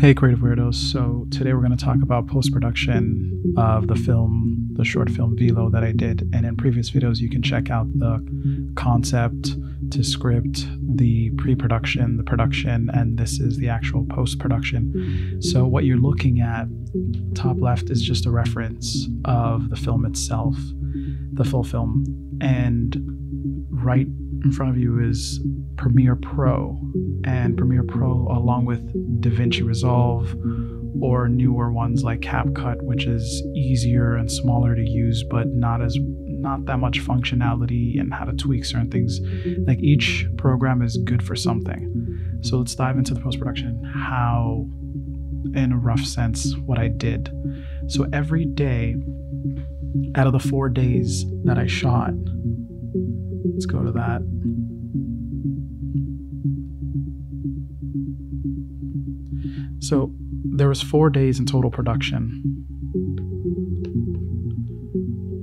Hey creative weirdos, so today we're going to talk about post-production of the short film Vélo that I did. And in previous videos you can check out the concept to script, the pre-production, the production, and this is the actual post-production. So what you're looking at top left is just a reference of the film itself, the full film, and right in front of you is Premiere Pro, and Premiere Pro along with DaVinci Resolve or newer ones like CapCut, which is easier and smaller to use but not that much functionality and how to tweak certain things. Like each program is good for something. So let's dive into the post-production, how in a rough sense what I did. So every day out of the 4 days that I shot, let's go to that. So there was 4 days in total production.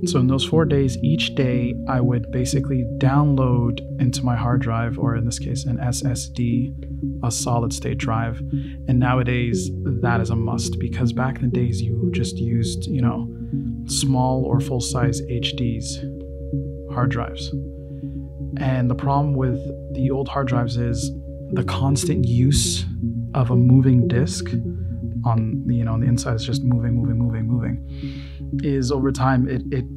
So in those 4 days, each day I would basically download into my hard drive, or in this case an SSD, a solid state drive. And nowadays that is a must, because back in the days you just used, you know, small or full size HDs, hard drives. And the problem with the old hard drives is the constant use of a moving disk on the, on the inside is just moving, is over time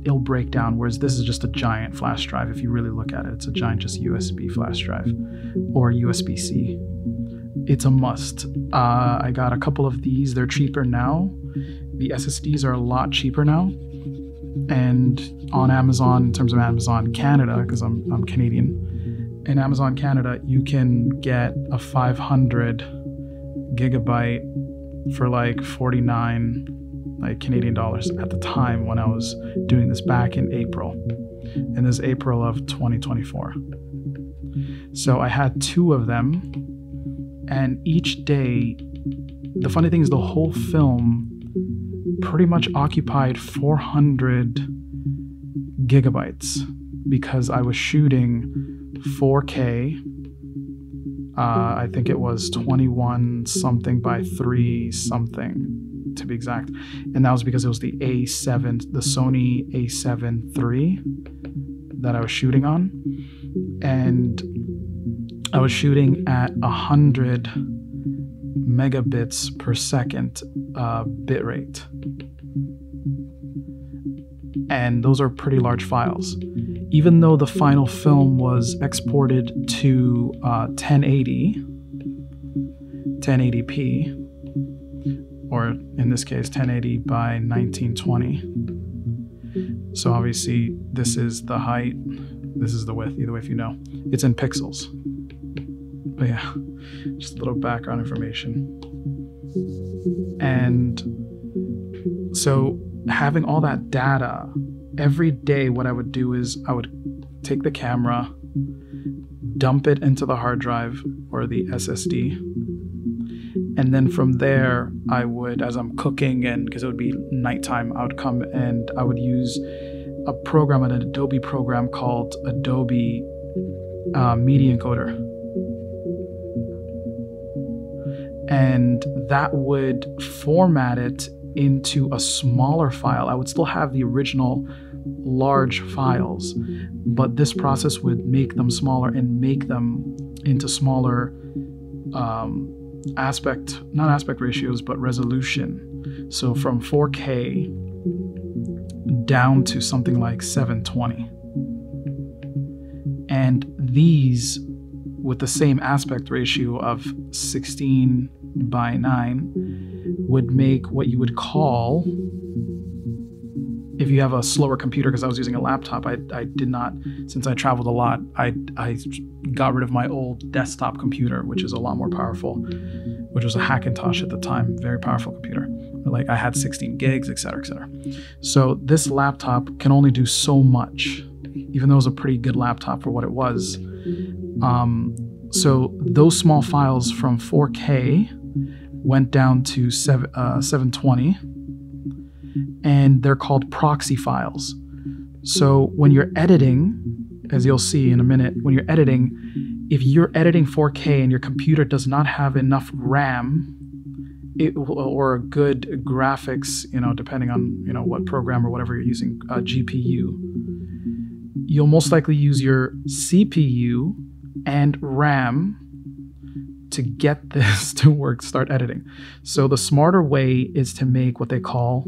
it'll break down, whereas this is just a giant flash drive. If you really look at it, it's a giant just USB flash drive or USB-C. It's a must. I got a couple of these. They're cheaper now. The SSDs are a lot cheaper now, and on Amazon, in terms of Amazon Canada, because I'm Canadian, in Amazon Canada, you can get a 500 gigabyte for like 49 Canadian dollars at the time when I was doing this back in April. And this is April of 2024. So I had two of them, and each day, the funny thing is the whole film pretty much occupied 400 gigabytes because I was shooting 4K, I think it was 21 something by 3 something to be exact, and that was because it was the A7, the Sony A7 III that I was shooting on, and I was shooting at 100 megabits per second bit rate, and those are pretty large files. Even though the final film was exported to 1080p, or in this case 1080 by 1920. So obviously this is the height, this is the width, either way if you know. It's in pixels. But yeah, just a little background information. And so having all that data, every day what I would do is I would take the camera, dump it into the hard drive or the SSD, and then from there I would, as I'm cooking, and because it would be nighttime, I would come and I would use a program, an Adobe program called Adobe Media Encoder, and that would format it into a smaller file. I would still have the original large files, but this process would make them smaller and make them into smaller aspect, not aspect ratios, but resolution. So from 4K down to something like 720. And these, with the same aspect ratio of 16:9, would make what you would call, if you have a slower computer, because I was using a laptop, I did not, since I traveled a lot, I got rid of my old desktop computer, which is a lot more powerful, which was a Hackintosh at the time, very powerful computer. Like I had 16 gigs, etc., etc. So this laptop can only do so much, even though it was a pretty good laptop for what it was. So those small files from 4K went down to 720, and they're called proxy files. So when you're editing, as you'll see in a minute, when you're editing, if you're editing 4K and your computer does not have enough RAM or a good graphics, depending on, what program or whatever you're using, GPU, you'll most likely use your CPU and RAM to get this to work, start editing. So the smarter way is to make what they call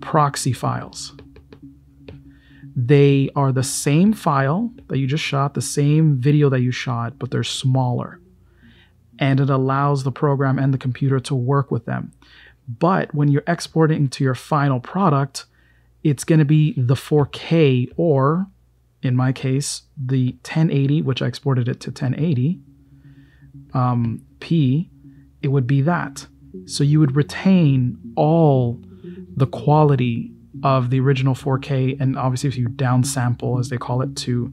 proxy files. They are the same file that you just shot, the same video that you shot, but they're smaller. And it allows the program and the computer to work with them. But when you're exporting to your final product, it's going to be the 4K or, in my case, the 1080, which I exported it to 1080p. It would be that. So you would retain all the quality of the original 4K. And obviously, if you downsample, as they call it, to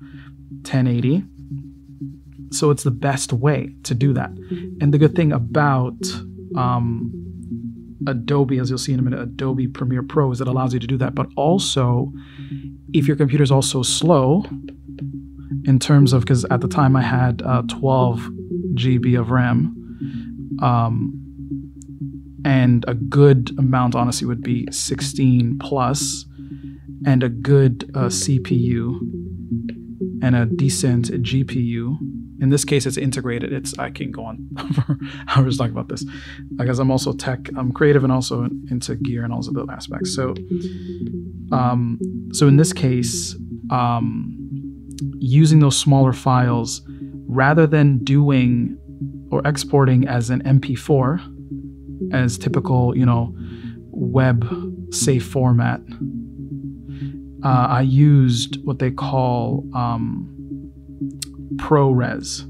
1080. So it's the best way to do that. And the good thing about Adobe, as you'll see in a minute, Adobe Premiere Pro, is it allows you to do that. But also, if your computer is also slow, in terms of, because at the time I had 12 GB of RAM, and a good amount, honestly, would be 16 plus, and a good CPU and a decent GPU. In this case, it's integrated. I can go on for hours talking about this because I'm also tech, I'm creative, and also into gear and all those other aspects. So, so in this case, using those smaller files rather than doing or exporting as an MP4, as typical, web safe format, I used what they call ProRes.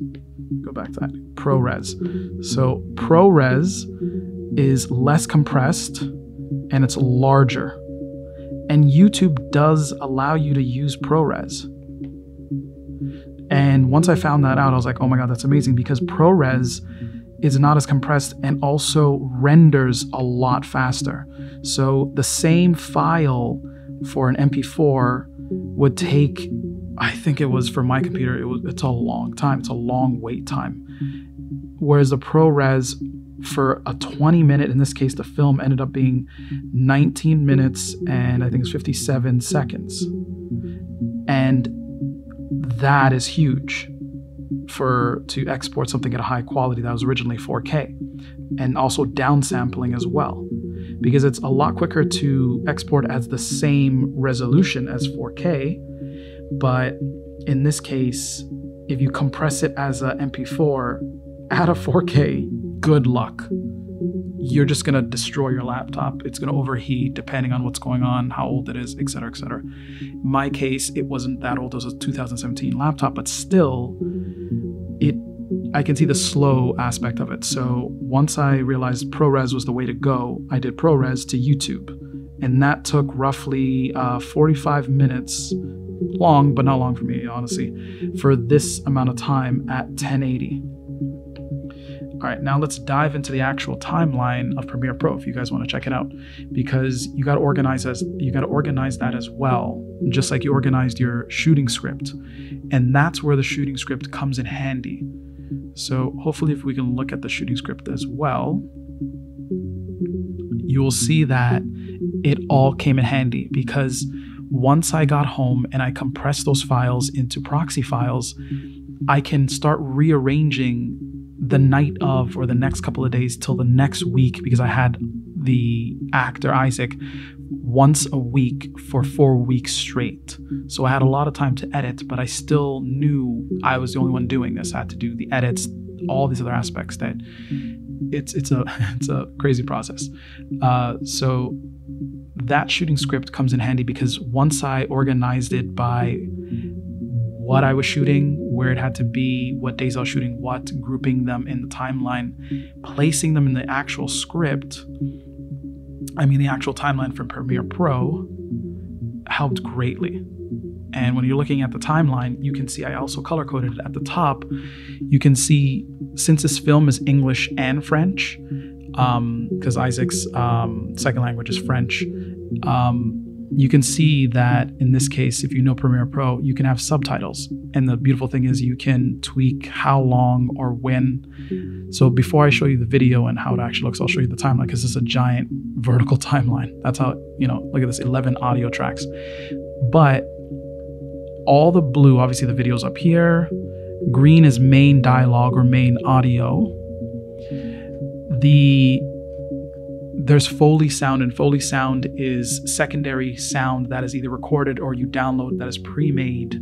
Go back to that. ProRes. So ProRes is less compressed and it's larger. And YouTube does allow you to use ProRes. And once I found that out, I was like, oh my God, that's amazing, because ProRes is not as compressed and also renders a lot faster. So the same file for an MP4 would take, I think it was, for my computer, it's a long time. It's a long wait time. Whereas the ProRes for a 20-minute, in this case, the film ended up being 19 minutes and I think it's 57 seconds. And that is huge to export something at a high quality that was originally 4K, and also downsampling as well, because it's a lot quicker to export as the same resolution as 4K. But in this case, if you compress it as a MP4 at a 4K, good luck. You're just going to destroy your laptop. It's going to overheat depending on what's going on, how old it is, etc., etc. In my case, it wasn't that old. It was a 2017 laptop, but still, I can see the slow aspect of it. So once I realized ProRes was the way to go, I did ProRes to YouTube. And that took roughly 45 minutes. Long, but not long for me, honestly, for this amount of time at 1080. All right, now let's dive into the actual timeline of Premiere Pro if you guys want to check it out, because you got to organize that as well, just like you organized your shooting script. And that's where the shooting script comes in handy. So hopefully if we can look at the shooting script as well, you will see that it all came in handy, because once I got home and I compressed those files into proxy files, I can start rearranging the night of, or the next couple of days till the next week, because I had the actor Isaac once a week for 4 weeks straight. So I had a lot of time to edit, but I still knew I was the only one doing this. I had to do the edits, all these other aspects that it's a crazy process. So that shooting script comes in handy, because once I organized it by what I was shooting, where it had to be, what days I was shooting what, grouping them in the timeline, placing them in the actual script, I mean the actual timeline from Premiere Pro, helped greatly. And when you're looking at the timeline, you can see I also color-coded it at the top. You can see, since this film is English and French, because Isaac's second language is French, you can see that in this case, if you know Premiere Pro, you can have subtitles. And the beautiful thing is you can tweak how long or when. So before I show you the video and how it actually looks, I'll show you the timeline, because it's a giant vertical timeline. That's how, you know, look at this, 11 audio tracks. But all the blue, obviously the video's up here. Green is main dialogue or main audio. There's Foley sound, and Foley sound is secondary sound that is either recorded or you download that is pre-made.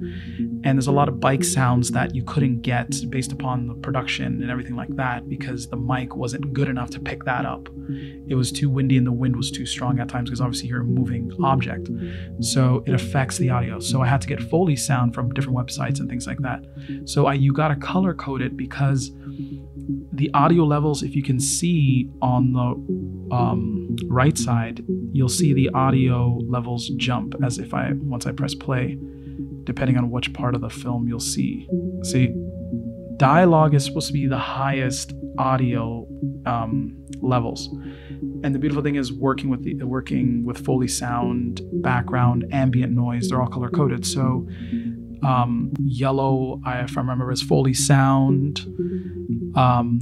And there's a lot of bike sounds that you couldn't get based upon the production and everything like that, because the mic wasn't good enough to pick that up. It was too windy and the wind was too strong at times, because obviously you're a moving object. So it affects the audio. So I had to get Foley sound from different websites and things like that. So you gotta color code it, because the audio levels, if you can see on the right side, you'll see the audio levels jump as if once I press play, depending on which part of the film you'll see. See, dialogue is supposed to be the highest audio levels. And the beautiful thing is working with Foley sound, background, ambient noise, they're all color coded. So yellow, if I remember, is Foley sound.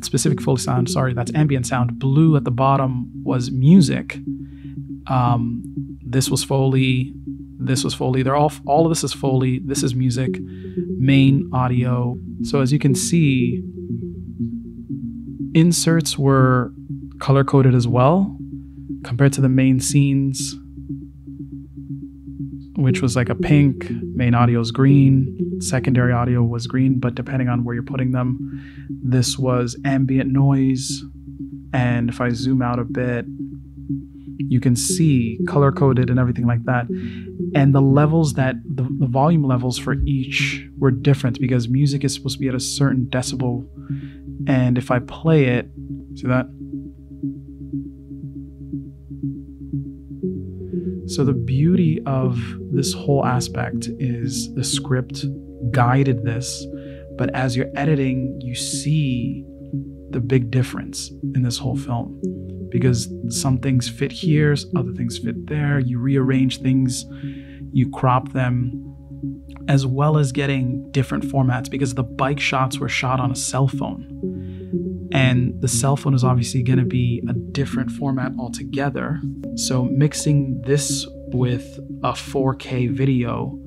Specific Foley sound, sorry, that's ambient sound. Blue at the bottom was music. This was Foley. This was Foley. They're all of this is Foley. This is music, main audio. So as you can see, inserts were color coded as well compared to the main scenes, which was like a pink, main audio is green, secondary audio was green, but depending on where you're putting them, this was ambient noise. And if I zoom out a bit, you can see color coded and everything like that. And the levels that the volume levels for each were different, because music is supposed to be at a certain decibel. And if I play it, see that? So the beauty of this whole aspect is the script guided this, but as you're editing, you see the big difference in this whole film, because some things fit here, other things fit there. You rearrange things, you crop them, as well as getting different formats, because the bike shots were shot on a cell phone, and the cell phone is obviously going to be a different format altogether. So mixing this with a 4K video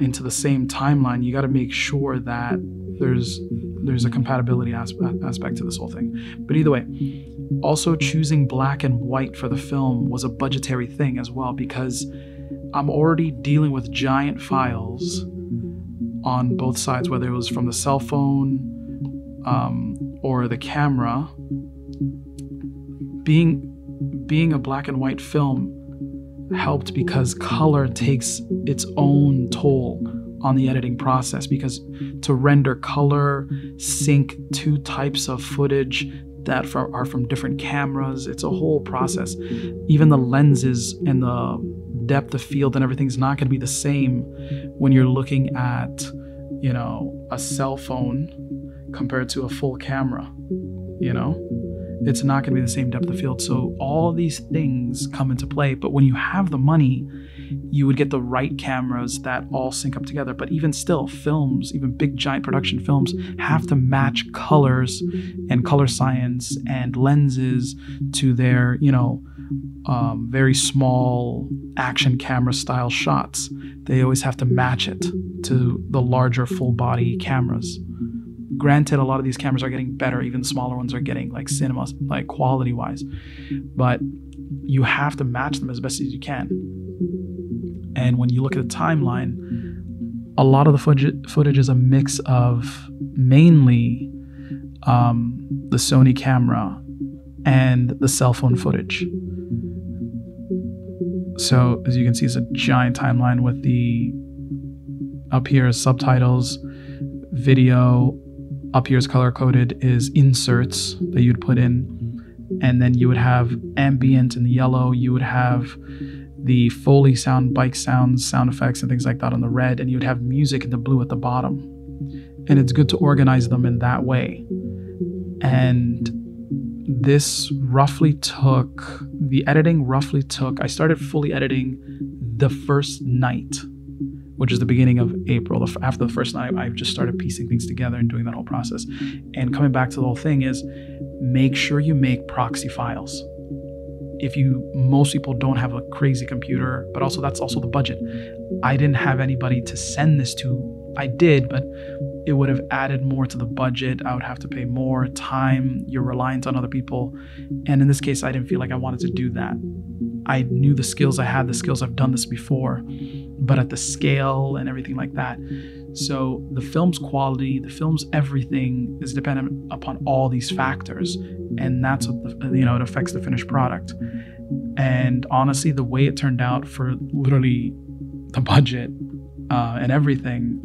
into the same timeline, you got to make sure that there's a compatibility aspect to this whole thing. But either way, also choosing black and white for the film was a budgetary thing as well, because I'm already dealing with giant files on both sides, whether it was from the cell phone or the camera. Being a black and white film helped, because color takes its own toll on the editing process, because to render color, sync two types of footage that are from different cameras, it's a whole process. Even the lenses and the depth of field and everything's not going to be the same when you're looking at, you know, a cell phone compared to a full camera. You know, it's not going to be the same depth of field. So all these things come into play, but when you have the money, you would get the right cameras that all sync up together. But even still, films, even big giant production films, have to match colors and color science and lenses to their, you know, very small action camera style shots. They always have to match it to the larger full body cameras. Granted, a lot of these cameras are getting better, even smaller ones are getting like cinemas, like quality wise, but you have to match them as best as you can. And when you look at the timeline, a lot of the footage is a mix of mainly the Sony camera and the cell phone footage. So as you can see, it's a giant timeline with the, up here is subtitles, video, up here is color coded, is inserts that you'd put in. And then you would have ambient in the yellow, you would have the Foley sound, bike sounds, sound effects and things like that on the red, and you would have music in the blue at the bottom. And it's good to organize them in that way. And this roughly took, the editing roughly took, I started fully editing the first night, which is the beginning of April. After the first night, I just started piecing things together and doing that whole process. And coming back to the whole thing is, make sure you make proxy files. If you, most people don't have a crazy computer, but also that's also the budget. I didn't have anybody to send this to. I did, but it would have added more to the budget. I would have to pay more time. You're reliant on other people. And in this case, I didn't feel like I wanted to do that. I knew the skills I had, the skills I've done this before, but at the scale and everything like that. So the film's quality, the film's everything is dependent upon all these factors. And that's what, it affects the finished product. And honestly, the way it turned out for literally the budget and everything,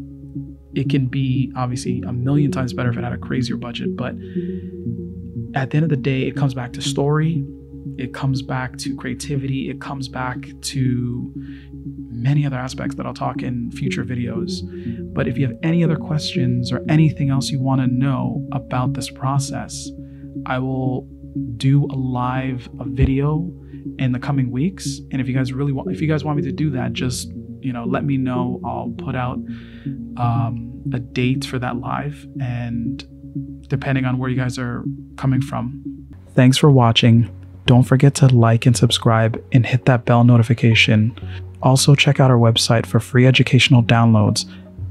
it can be obviously a million times better if it had a crazier budget. But at the end of the day, it comes back to story. It comes back to creativity. It comes back to many other aspects that I'll talk in future videos. But if you have any other questions or anything else you want to know about this process, I will do a live video in the coming weeks. And if you guys really want, if you guys want me to do that, just, let me know. I'll put out a date for that live, and depending on where you guys are coming from. Thanks for watching. Don't forget to like and subscribe and hit that bell notification. Also, check out our website for free educational downloads.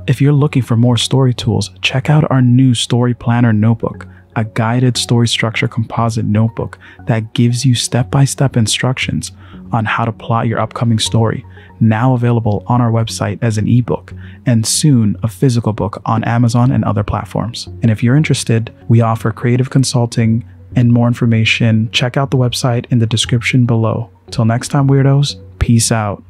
If you're looking for more story tools, check out our new Story Planner Notebook, a guided story structure composite notebook that gives you step-by-step instructions on how to plot your upcoming story, now available on our website as an ebook, and soon a physical book on Amazon and other platforms. And if you're interested, we offer creative consulting, and more information, check out the website in the description below. Till next time, weirdos, peace out.